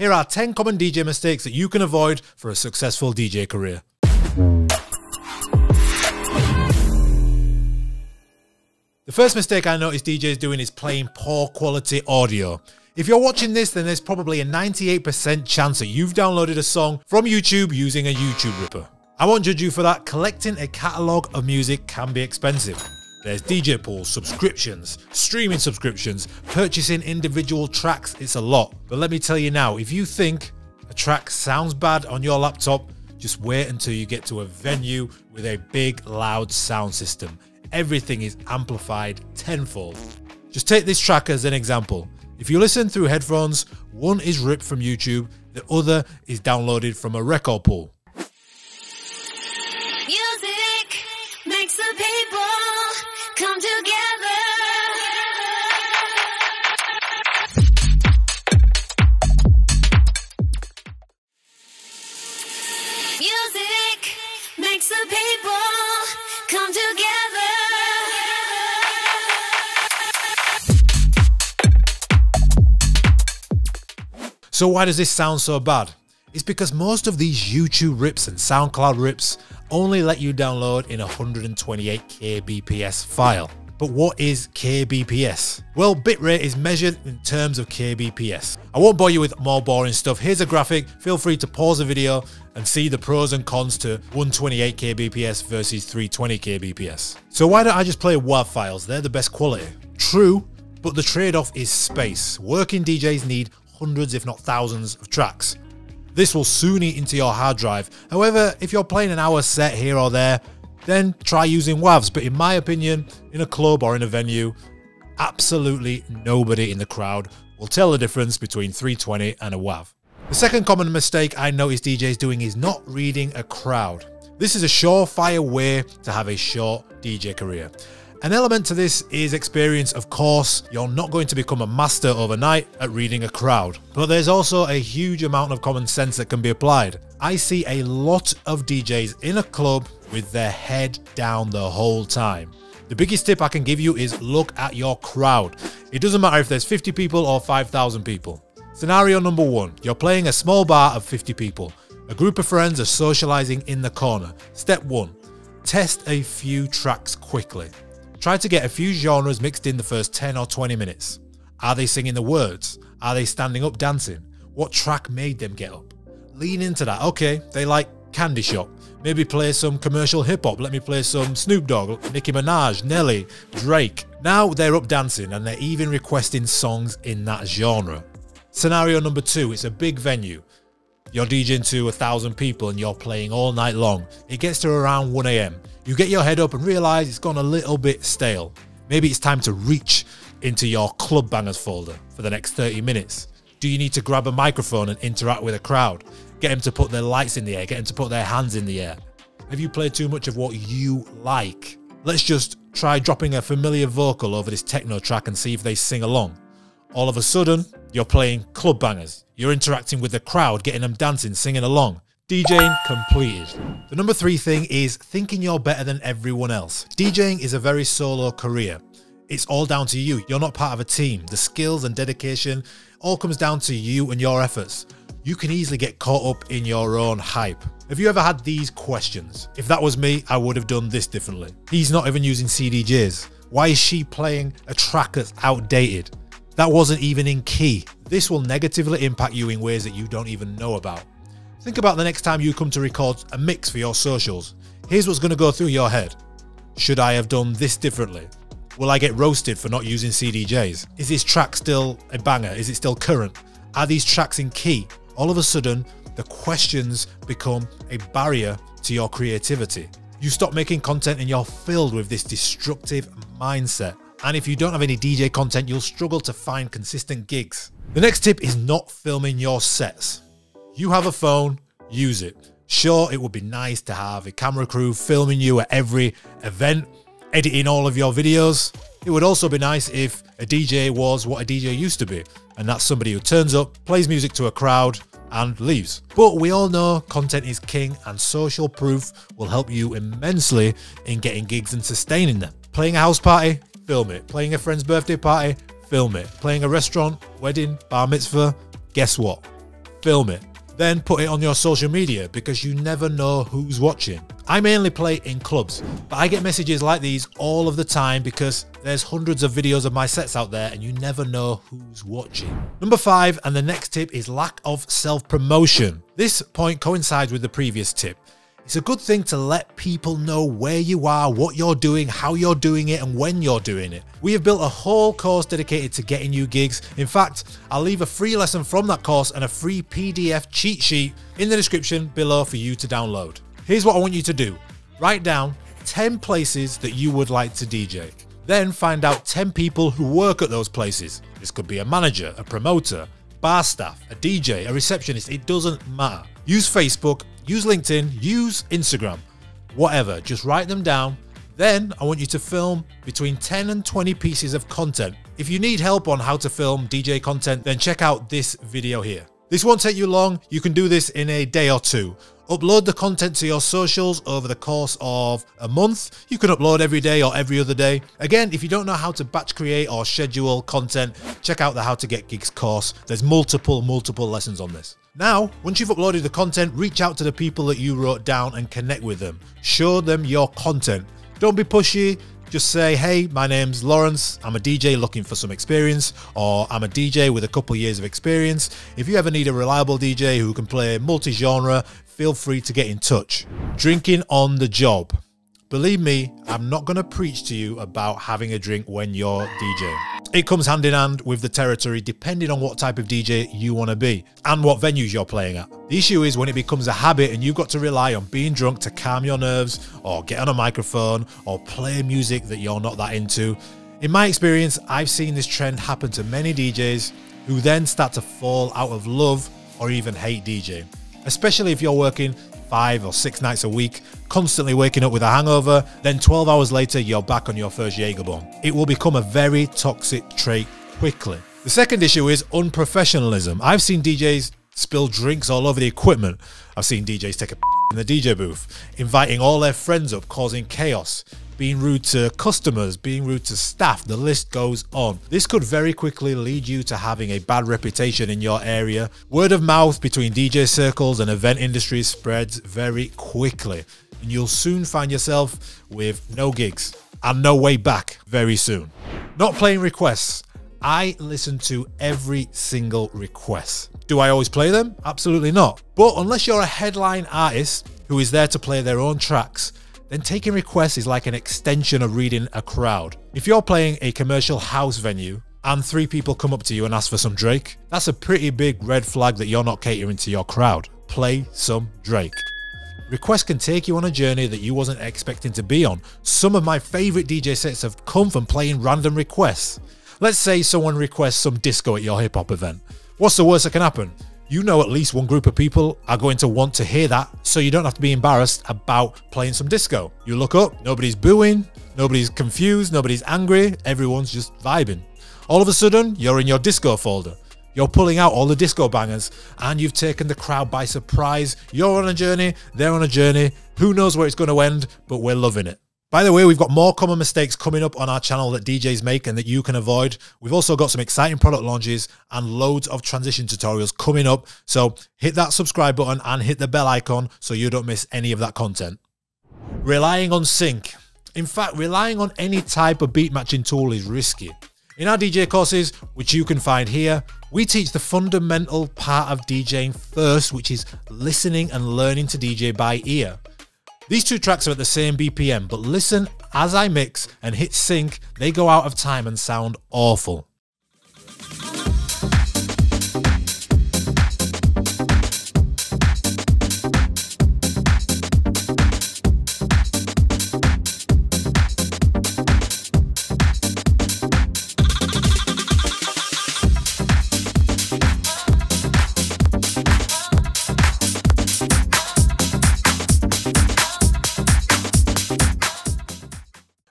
Here are 10 common DJ mistakes that you can avoid for a successful DJ career. The first mistake I noticed DJs doing is playing poor quality audio. If you're watching this, then there's probably a 98% chance that you've downloaded a song from YouTube using a YouTube ripper. I won't judge you for that. Collecting a catalogue of music can be expensive. There's DJ pools, subscriptions, streaming subscriptions, purchasing individual tracks, it's a lot. But let me tell you now, if you think a track sounds bad on your laptop, just wait until you get to a venue with a big, loud sound system. Everything is amplified tenfold. Just take this track as an example. If you listen through headphones, one is ripped from YouTube, the other is downloaded from a record pool. Music makes the people come together. Music makes the people come together. So why does this sound so bad? It's because most of these YouTube rips and SoundCloud rips only let you download in a 128 kbps file. But what is kbps? Well, bitrate is measured in terms of kbps. I won't bore you with more boring stuff. Here's a graphic. Feel free to pause the video and see the pros and cons to 128 kbps versus 320 kbps. So why don't I just play WAV files? They're the best quality. True, but the trade-off is space. Working DJs need hundreds if not thousands of tracks. This will soon eat into your hard drive. However, if you're playing an hour set here or there, then try using WAVs. But in my opinion, in a club or in a venue, absolutely nobody in the crowd will tell the difference between 320 and a WAV. The second common mistake I noticed DJs doing is not reading a crowd. This is a surefire way to have a short DJ career. An element to this is experience, of course. You're not going to become a master overnight at reading a crowd. But there's also a huge amount of common sense that can be applied. I see a lot of DJs in a club with their head down the whole time. The biggest tip I can give you is look at your crowd. It doesn't matter if there's 50 people or 5,000 people. Scenario number one, you're playing a small bar of 50 people. A group of friends are socializing in the corner. Step one, test a few tracks quickly. Try to get a few genres mixed in the first 10 or 20 minutes. Are they singing the words? Are they standing up dancing? What track made them get up? Lean into that. Okay, they like Candy Shop. Maybe play some commercial hip hop. Let me play some Snoop Dogg, Nicki Minaj, Nelly, Drake. Now they're up dancing and they're even requesting songs in that genre. Scenario number two, it's a big venue. You're DJing to 1,000 people and you're playing all night long. It gets to around 1 AM. You get your head up and realise it's gone a little bit stale. Maybe it's time to reach into your club bangers folder for the next 30 minutes. Do you need to grab a microphone and interact with a crowd? Get them to put their lights in the air, get them to put their hands in the air. Have you played too much of what you like? Let's just try dropping a familiar vocal over this techno track and see if they sing along. All of a sudden, you're playing club bangers. You're interacting with the crowd, getting them dancing, singing along. DJing completed. The number three thing is thinking you're better than everyone else. DJing is a very solo career. It's all down to you. You're not part of a team. The skills and dedication all comes down to you and your efforts. You can easily get caught up in your own hype. Have you ever had these questions? If that was me, I would have done this differently. He's not even using CDJs. Why is she playing a track that's outdated? That wasn't even in key. This will negatively impact you in ways that you don't even know about. Think about the next time you come to record a mix for your socials. Here's what's going to go through your head. Should I have done this differently? Will I get roasted for not using CDJs? Is this track still a banger? Is it still current? Are these tracks in key? All of a sudden, the questions become a barrier to your creativity. You stop making content and you're filled with this destructive mindset. And if you don't have any DJ content, you'll struggle to find consistent gigs. The next tip is not filming your sets. You have a phone, use it. Sure, it would be nice to have a camera crew filming you at every event, editing all of your videos. It would also be nice if a DJ was what a DJ used to be, and that's somebody who turns up, plays music to a crowd, and leaves. But we all know content is king, and social proof will help you immensely in getting gigs and sustaining them. Playing a house party, film it. Playing a friend's birthday party, film it. Playing a restaurant, wedding, bar mitzvah, guess what? film it, then put it on your social media, because you never know who's watching. I mainly play in clubs, but I get messages like these all of the time because there's hundreds of videos of my sets out there and you never know who's watching. Number 5, and the next tip, is lack of self-promotion. This point coincides with the previous tip. It's a good thing to let people know where you are, what you're doing, how you're doing it, and when you're doing it. We have built a whole course dedicated to getting you gigs. In fact, I'll leave a free lesson from that course and a free PDF cheat sheet in the description below for you to download. Here's what I want you to do. Write down 10 places that you would like to DJ. Then find out 10 people who work at those places. This could be a manager, a promoter, bar staff, a DJ, a receptionist, it doesn't matter. Use Facebook, use LinkedIn, use Instagram, whatever. Just write them down. Then I want you to film between 10 and 20 pieces of content. If you need help on how to film DJ content, then check out this video here. This won't take you long. You can do this in a day or two. Upload the content to your socials over the course of a month. You can upload every day or every other day. Again, if you don't know how to batch create or schedule content, check out the How to Get Gigs course. There's multiple lessons on this. Now, once you've uploaded the content, reach out to the people that you wrote down and connect with them. Show them your content. Don't be pushy. Just say, hey, my name's Lawrence. I'm a DJ looking for some experience, or I'm a DJ with a couple years of experience. If you ever need a reliable DJ who can play multi-genre, feel free to get in touch. Drinking on the job. Believe me, I'm not going to preach to you about having a drink when you're DJing. It comes hand in hand with the territory, depending on what type of DJ you want to be and what venues you're playing at. The issue is when it becomes a habit and you've got to rely on being drunk to calm your nerves, or get on a microphone, or play music that you're not that into. In my experience, I've seen this trend happen to many DJs who then start to fall out of love or even hate DJing. Especially if you're working 5 or 6 nights a week, constantly waking up with a hangover, then 12 hours later, you're back on your first Jägerbomb. It will become a very toxic trait quickly. The second issue is unprofessionalism. I've seen DJs spill drinks all over the equipment. I've seen DJs take a piss in the DJ booth, inviting all their friends up, causing chaos, being rude to customers, being rude to staff, the list goes on. This could very quickly lead you to having a bad reputation in your area. Word of mouth between DJ circles and event industries spreads very quickly, and you'll soon find yourself with no gigs and no way back very soon. Not playing requests. I listen to every single request. Do I always play them? Absolutely not. But unless you're a headline artist who is there to play their own tracks, then taking requests is like an extension of reading a crowd. If you're playing a commercial house venue and 3 people come up to you and ask for some Drake, that's a pretty big red flag that you're not catering to your crowd. Play some Drake. Requests can take you on a journey that you wasn't expecting to be on. Some of my favorite DJ sets have come from playing random requests. Let's say someone requests some disco at your hip-hop event. What's the worst that can happen? You know at least one group of people are going to want to hear that, so you don't have to be embarrassed about playing some disco. You look up, nobody's booing, nobody's confused, nobody's angry, everyone's just vibing. All of a sudden, you're in your disco folder. You're pulling out all the disco bangers, and you've taken the crowd by surprise. You're on a journey, they're on a journey. Who knows where it's going to end, but we're loving it. By the way, we've got more common mistakes coming up on our channel that DJs make and that you can avoid. We've also got some exciting product launches and loads of transition tutorials coming up. So hit that subscribe button and hit the bell icon so you don't miss any of that content. Relying on sync. In fact, relying on any type of beat matching tool is risky. In our DJ courses, which you can find here, we teach the fundamental part of DJing first, which is listening and learning to DJ by ear. These 2 tracks are at the same BPM, but listen as I mix and hit sync, they go out of time and sound awful.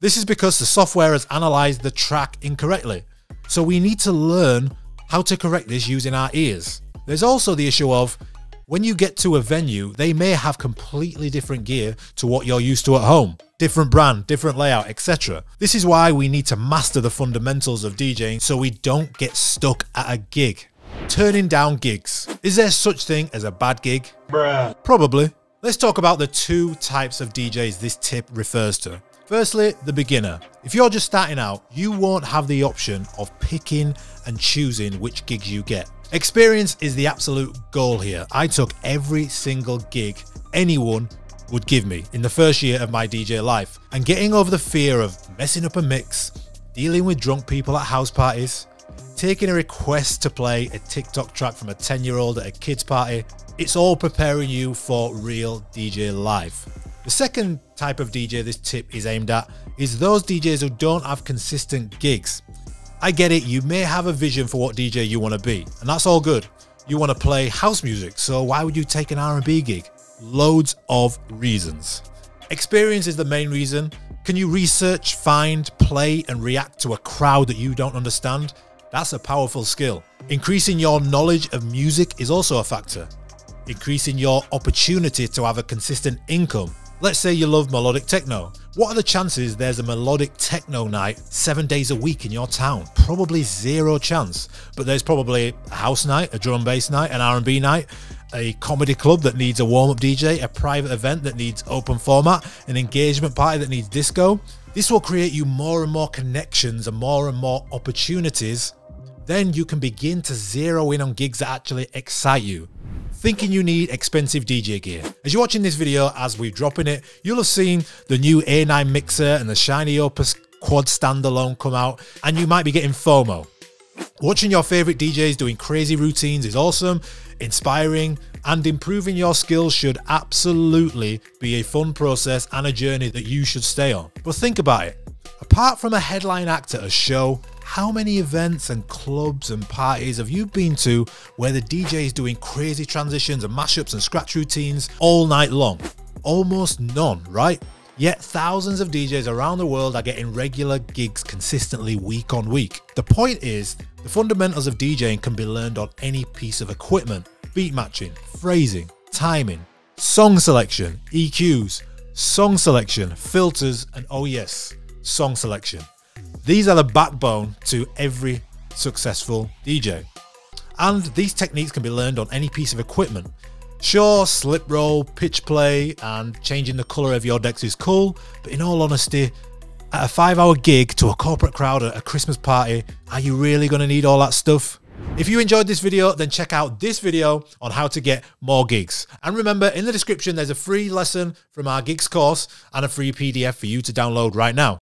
This is because the software has analyzed the track incorrectly. So we need to learn how to correct this using our ears. There's also the issue of when you get to a venue, they may have completely different gear to what you're used to at home. Different brand, different layout, etc. This is why we need to master the fundamentals of DJing so we don't get stuck at a gig. Turning down gigs. Is there such thing as a bad gig? Bruh. Probably. Let's talk about the two types of DJs this tip refers to. Firstly, the beginner. If you're just starting out, you won't have the option of picking and choosing which gigs you get. Experience is the absolute goal here. I took every single gig anyone would give me in the first year of my DJ life, and getting over the fear of messing up a mix, dealing with drunk people at house parties, taking a request to play a TikTok track from a 10-year-old at a kid's party, it's all preparing you for real DJ life. The second type of DJ this tip is aimed at is those DJs who don't have consistent gigs. I get it, you may have a vision for what DJ you want to be, and that's all good. You want to play house music, so why would you take an R&B gig? Loads of reasons. Experience is the main reason. Can you research, find, play, and react to a crowd that you don't understand? That's a powerful skill. Increasing your knowledge of music is also a factor. Increasing your opportunity to have a consistent income. Let's say you love melodic techno. What are the chances there's a melodic techno night 7 days a week in your town? Probably zero chance. But there's probably a house night, a drum bass night, an R&B night, a comedy club that needs a warm-up DJ, a private event that needs open format, an engagement party that needs disco. This will create you more and more connections and more opportunities. Then you can begin to zero in on gigs that actually excite you. Thinking you need expensive DJ gear? As you're watching this video, as we're dropping it, you'll have seen the new A9 mixer and the shiny Opus quad standalone come out, and you might be getting FOMO. Watching your favorite DJs doing crazy routines is awesome, inspiring, and improving your skills should absolutely be a fun process and a journey that you should stay on. But think about it. Apart from a headline act at a show, how many events and clubs and parties have you been to where the DJ is doing crazy transitions and mashups and scratch routines all night long? Almost none, right? Yet thousands of DJs around the world are getting regular gigs consistently week on week. The point is, the fundamentals of DJing can be learned on any piece of equipment. Beat matching, phrasing, timing, song selection, EQs, song selection, filters, and oh yes, song selection. These are the backbone to every successful DJ. And these techniques can be learned on any piece of equipment. Sure, slip roll, pitch play, and changing the colour of your decks is cool, but in all honesty, at a 5-hour gig to a corporate crowd at a Christmas party, are you really going to need all that stuff? If you enjoyed this video, then check out this video on how to get more gigs. And remember, in the description, there's a free lesson from our gigs course and a free PDF for you to download right now.